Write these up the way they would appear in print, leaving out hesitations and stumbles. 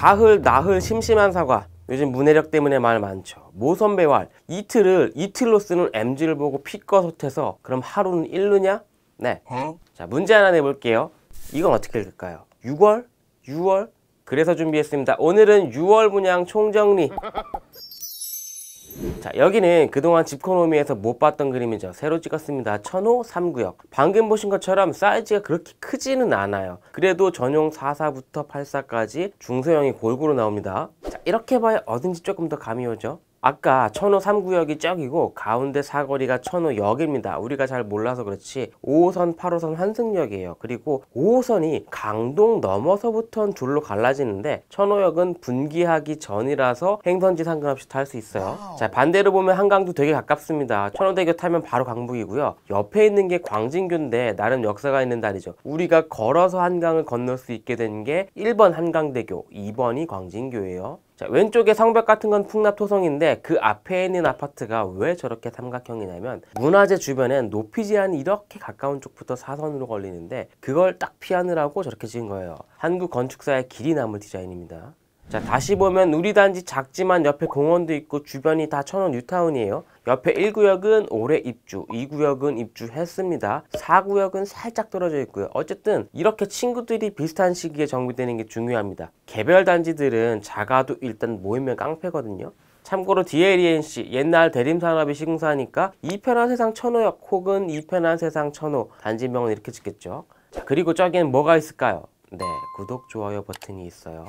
사흘, 나흘 심심한 사과. 요즘 문해력 때문에 말 많죠. 모선배활. 이틀을 이틀로 쓰는 MG를 보고 피껏헛해서 그럼 하루는 일루냐? 네. 자, 문제 하나 내볼게요. 이건 어떻게 읽을까요? 6월? 6월? 그래서 준비했습니다. 오늘은 6월 분양 총정리. 자, 여기는 그동안 집코노미에서 못 봤던 그림이죠. 새로 찍었습니다. 천호 3구역. 방금 보신 것처럼 사이즈가 그렇게 크지는 않아요. 그래도 전용 44부터 84까지 중소형이 골고루 나옵니다. 자, 이렇게 봐야 어딘지 조금 더 감이 오죠. 아까 천호 3구역이 저기고 가운데 사거리가 천호역입니다. 우리가 잘 몰라서 그렇지 5호선, 8호선 환승역이에요. 그리고 5호선이 강동 넘어서부터는 줄로 갈라지는데 천호역은 분기하기 전이라서 행선지 상관없이 탈 수 있어요. 자, 반대로 보면 한강도 되게 가깝습니다. 천호대교 타면 바로 강북이고요. 옆에 있는 게 광진교인데 나름 역사가 있는 다리죠. 우리가 걸어서 한강을 건널 수 있게 된 게 1번 한강대교, 2번이 광진교예요. 자, 왼쪽에 성벽 같은 건 풍납토성인데 그 앞에 있는 아파트가 왜 저렇게 삼각형이냐면 문화재 주변엔 높이 제한이 이렇게 가까운 쪽부터 사선으로 걸리는데 그걸 딱 피하느라고 저렇게 지은 거예요. 한국 건축사의 길이 남을 디자인입니다. 자, 다시 보면 우리 단지 작지만 옆에 공원도 있고 주변이 다 천호 뉴타운이에요. 옆에 1구역은 올해 입주, 2구역은 입주했습니다. 4구역은 살짝 떨어져 있고요. 어쨌든 이렇게 친구들이 비슷한 시기에 정비되는 게 중요합니다. 개별 단지들은 작아도 일단 모이면 깡패거든요. 참고로 DLENC 옛날 대림산업이 시공사니까 이편한세상 천호역 혹은 이편한세상 천호 단지명은 이렇게 짓겠죠. 자, 그리고 저기엔 뭐가 있을까요? 네, 구독, 좋아요 버튼이 있어요.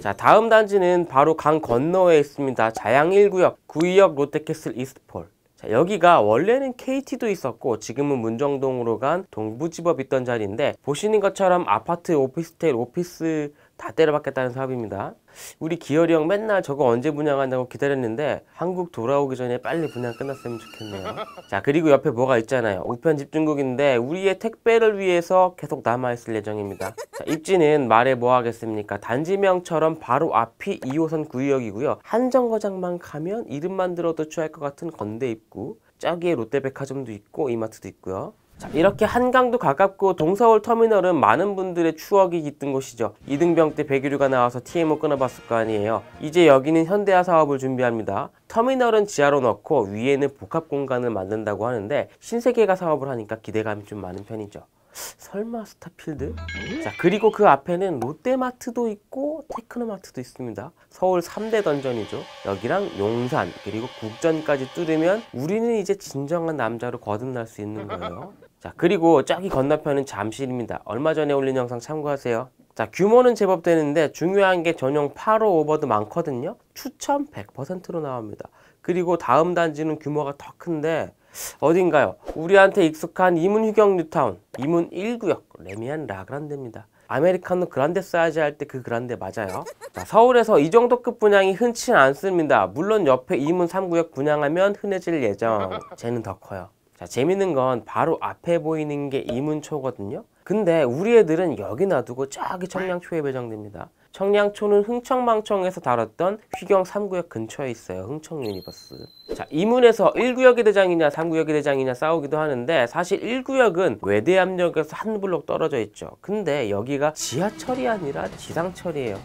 자, 다음 단지는 바로 강 건너에 있습니다. 자양 1구역, 구의역 롯데캐슬이스트폴. 자, 여기가 원래는 KT도 있었고 지금은 문정동으로 간 동부지법 있던 자리인데 보시는 것처럼 아파트, 오피스텔, 오피스 다 때려박겠다는 사업입니다. 우리 기열이 형 맨날 저거 언제 분양한다고 기다렸는데 한국 돌아오기 전에 빨리 분양 끝났으면 좋겠네요. 자, 그리고 옆에 뭐가 있잖아요. 우편 집중국인데 우리의 택배를 위해서 계속 남아있을 예정입니다. 자, 입지는 말해 뭐하겠습니까. 단지명처럼 바로 앞이 2호선 구의역이고요. 한 정거장만 가면 이름만 들어도 취할 것 같은 건대 입구. 저기에 롯데백화점도 있고 이마트도 있고요. 자, 이렇게 한강도 가깝고 동서울 터미널은 많은 분들의 추억이 깃든 곳이죠. 이등병 때 배기류가 나와서 TMO 끊어봤을 거 아니에요. 이제 여기는 현대화 사업을 준비합니다. 터미널은 지하로 넣고 위에는 복합 공간을 만든다고 하는데 신세계가 사업을 하니까 기대감이 좀 많은 편이죠. 설마 스타필드? 자, 그리고 그 앞에는 롯데마트도 있고 테크노마트도 있습니다. 서울 3대 던전이죠. 여기랑 용산 그리고 국전까지 뚫으면 우리는 이제 진정한 남자로 거듭날 수 있는 거예요. 자, 그리고 저기 건너편은 잠실입니다. 얼마 전에 올린 영상 참고하세요. 자, 규모는 제법 되는데 중요한 게 전용 8호 오버도 많거든요. 추첨 100%로 나옵니다. 그리고 다음 단지는 규모가 더 큰데 어딘가요? 우리한테 익숙한 이문 휘경뉴타운, 이문 3구역, 레미안 라그란데입니다. 아메리카노 그란데 사이즈 할 때 그 그란데 맞아요. 자, 서울에서 이 정도급 분양이 흔치 않습니다. 물론 옆에 이문 3구역 분양하면 흔해질 예정. 쟤는 더 커요. 자, 재밌는 건 바로 앞에 보이는 게 이문초거든요. 근데 우리 애들은 여기 놔두고 저기 청량초에 배정됩니다. 청량초는 흥청망청에서 다뤘던 휘경 3구역 근처에 있어요. 흥청유니버스. 자, 이문에서 1구역이 대장이냐 3구역이 대장이냐 싸우기도 하는데 사실 1구역은 외대암역에서 한 블록 떨어져 있죠. 근데 여기가 지하철이 아니라 지상철이에요.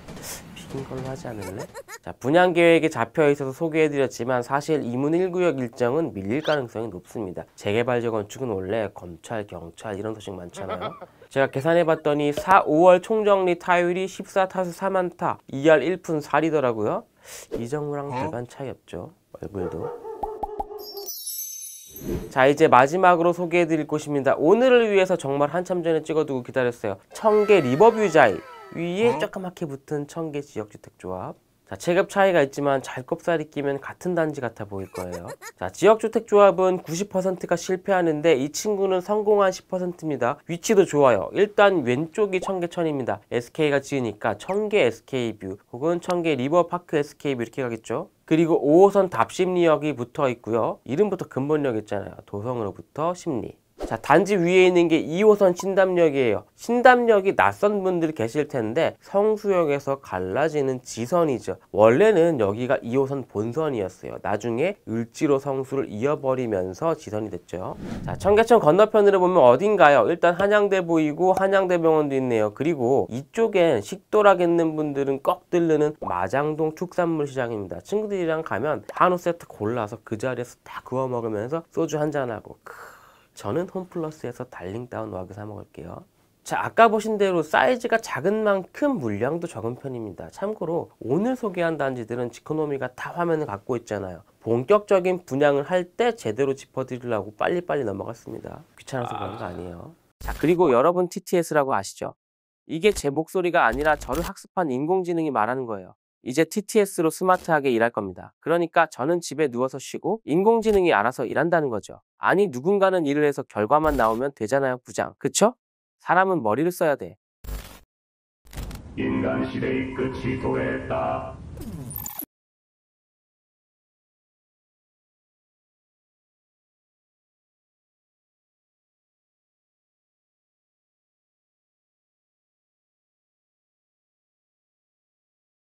비긴 걸로 하지 않을래? 자, 분양 계획에 잡혀 있어서 소개해드렸지만 사실 이문 1구역 일정은 밀릴 가능성이 높습니다. 재개발 재건축은 원래 검찰, 경찰 이런 소식 많잖아요. 제가 계산해봤더니 4, 5월 총정리 타율이 14타수 4만타 2할 1푼 4리더라고요. 이정우랑 별반 차이 없죠. 얼굴도. 자, 이제 마지막으로 소개해드릴 곳입니다. 오늘을 위해서 정말 한참 전에 찍어두고 기다렸어요. 청계 리버뷰자이. 위에 조그맣게 붙은 청계 지역주택조합. 자, 체급 차이가 있지만 잘 꼽살이 끼면 같은 단지 같아 보일 거예요. 자, 지역주택조합은 90%가 실패하는데 이 친구는 성공한 10%입니다. 위치도 좋아요. 일단 왼쪽이 청계천입니다. SK가 지으니까 청계 SK뷰 혹은 청계 리버파크 SK뷰 이렇게 가겠죠. 그리고 5호선 답심리역이 붙어 있고요. 이름부터 근본역 있잖아요. 도성으로부터 심리. 자, 단지 위에 있는 게 2호선 신담역이에요. 신담역이 낯선 분들 계실 텐데 성수역에서 갈라지는 지선이죠. 원래는 여기가 2호선 본선이었어요. 나중에 을지로 성수를 이어버리면서 지선이 됐죠. 자, 청계천 건너편으로 보면 어딘가요? 일단 한양대 보이고 한양대병원도 있네요. 그리고 이쪽엔 식도락 있는 분들은 꼭 들르는 마장동 축산물 시장입니다. 친구들이랑 가면 한우 세트 골라서 그 자리에서 다 구워 먹으면서 소주 한잔하고. 저는 홈플러스에서 달링다운 와규 사 먹을게요. 자, 아까 보신 대로 사이즈가 작은 만큼 물량도 적은 편입니다. 참고로 오늘 소개한 단지들은 지코노미가 다 화면을 갖고 있잖아요. 본격적인 분양을 할 때 제대로 짚어드리려고 빨리빨리 넘어갔습니다. 귀찮아서 그런 거 아니에요. 자, 그리고 여러분 TTS라고 아시죠? 이게 제 목소리가 아니라 저를 학습한 인공지능이 말하는 거예요. 이제 TTS로 스마트하게 일할 겁니다. 그러니까 저는 집에 누워서 쉬고 인공지능이 알아서 일한다는 거죠. 아니, 누군가는 일을 해서 결과만 나오면 되잖아요, 부장. 그쵸? 사람은 머리를 써야 돼. 인간 시대의 끝이 도래했다.